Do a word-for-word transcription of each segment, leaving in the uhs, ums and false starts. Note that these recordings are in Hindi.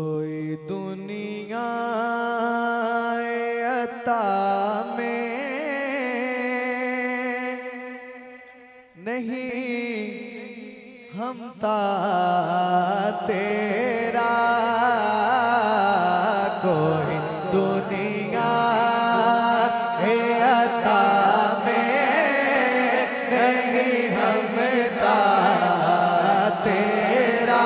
कोई दुनिया अता में नहीं हमता तेरा, कोई दुनिया अता में नहीं हमता तेरा।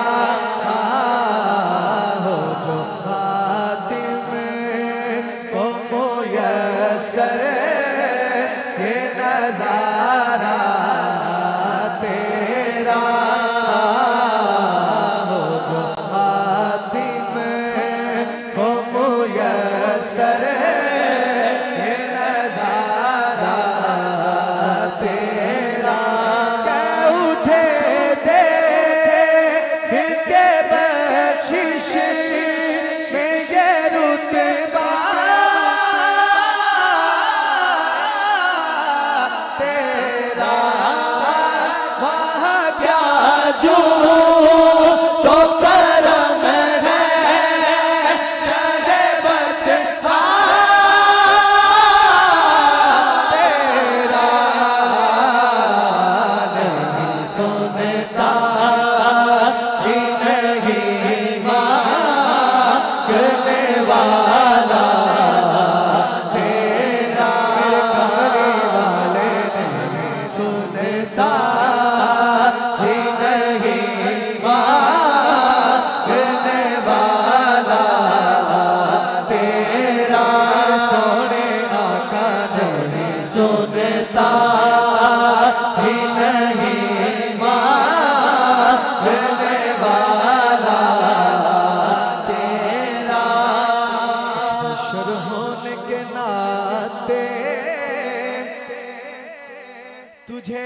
तुझे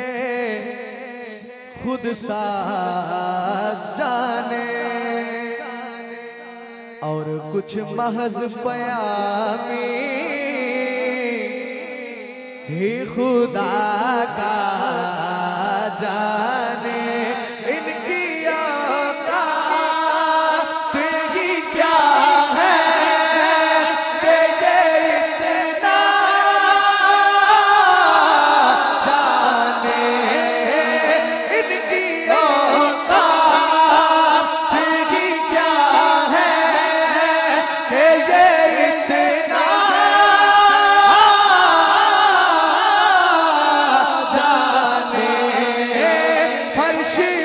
खुद सा जाने और कुछ महज पयामी ही खुदा का जाने। इनकी औकात ही क्या she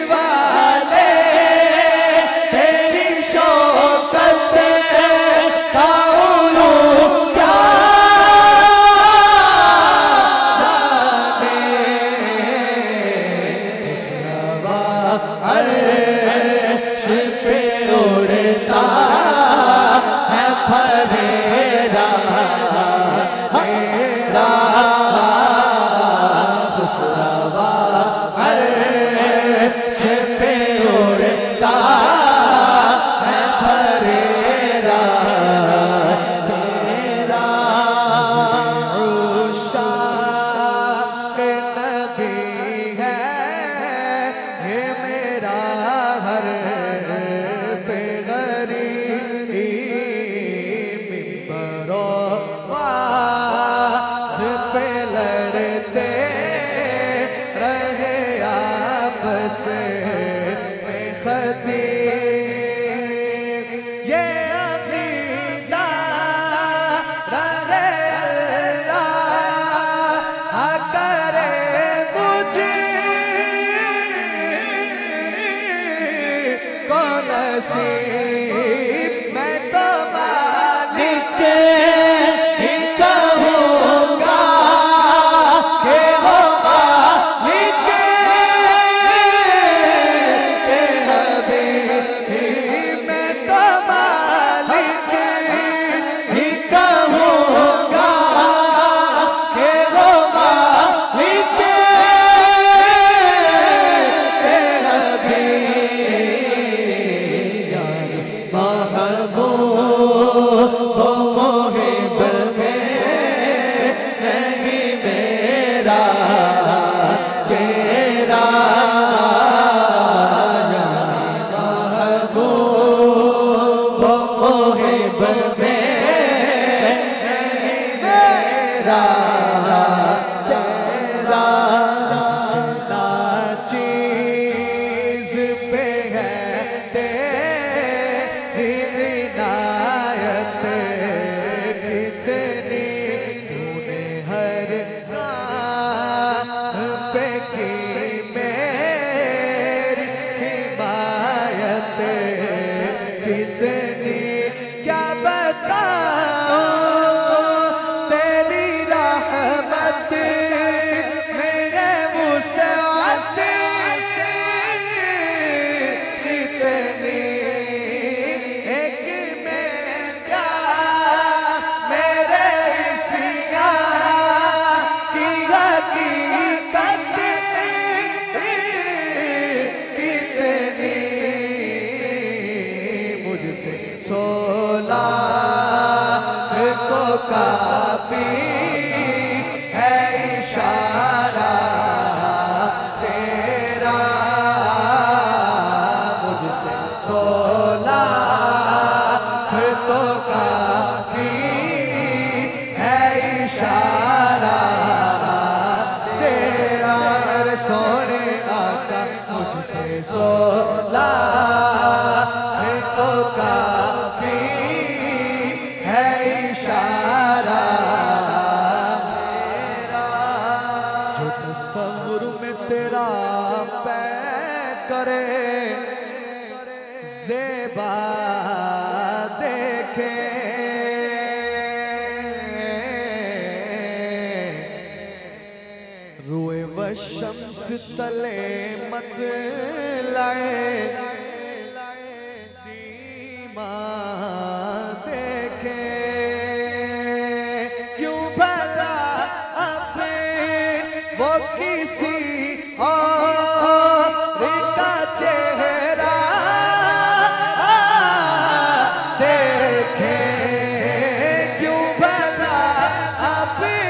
है मेरा तेरा जिसना चीज पे है तेरी इनायत कितनी तूने हर नाम पे की मेरी हिमायत कितनी क्या बता सोलह को काफी है इशारा तेरा मुझसे सोलह को काफी है इशारा तेरा सोने आका मुझसे सोलह को काफी है इशारा तेरा जो तस्वुर में तेरा पै करे ज़ेबा देखे रूए व शम्स तले मत लाए देखे क्यों भला अपने वो किसी और का चेहरा देखे क्यों भला अपने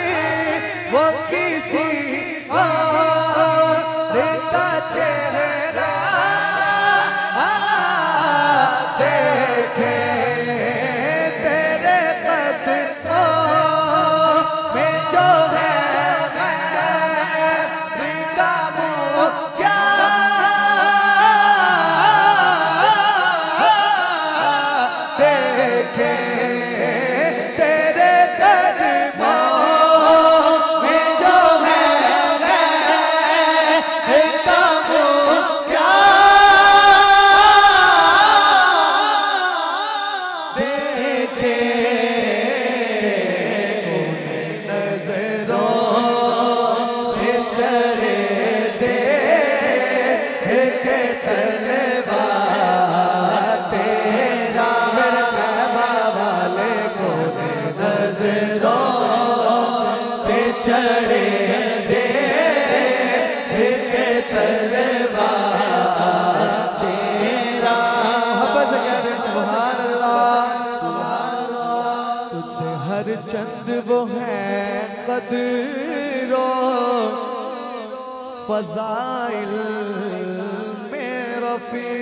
वो किसी और का चेहरा हर चंद वो है कदरो फजाइल में रफी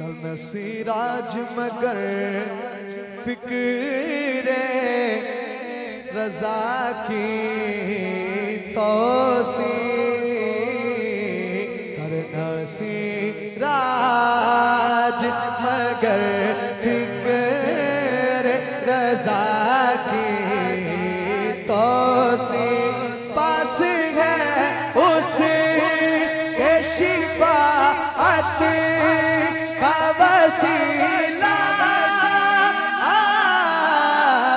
कल सिराज मगर फिक्रे रजा की तौसी कल सिराज मगर रज़ा की तौसी पास है उसे के शिफ़ाअत का वसीला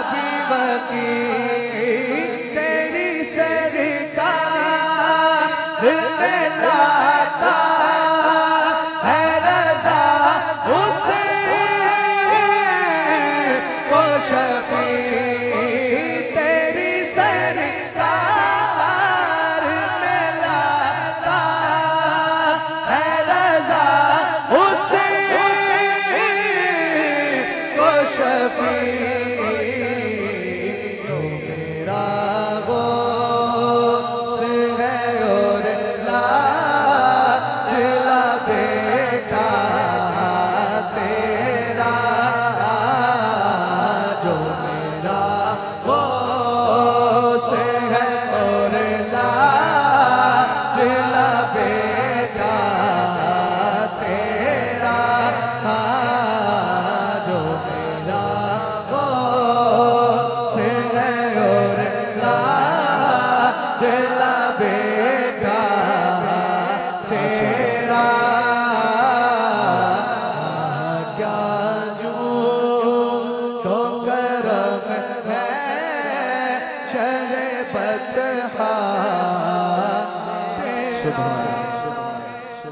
भी वकील तेरी सरज़ाद में लाता है रज़ा उसे तेरी सरसार में लाता है रज़ा उसे को शफ़ी।